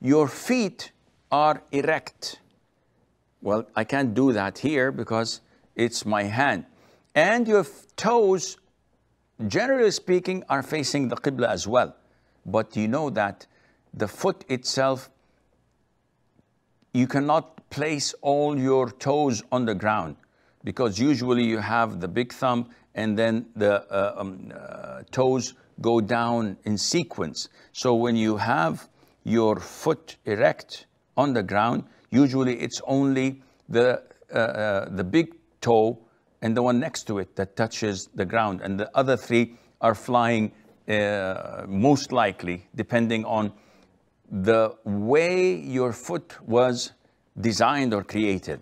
Your feet are erect. Well, I can't do that here because it's my hand. And your toes, generally speaking, are facing the Qibla as well. But you know that the foot itself, you cannot place all your toes on the ground, because usually you have the big thumb and then the toes go down in sequence. So when you have your foot erect on the ground, usually it's only the big toe and the one next to it that touches the ground, and the other three are flying most likely, depending on the way your foot was designed or created.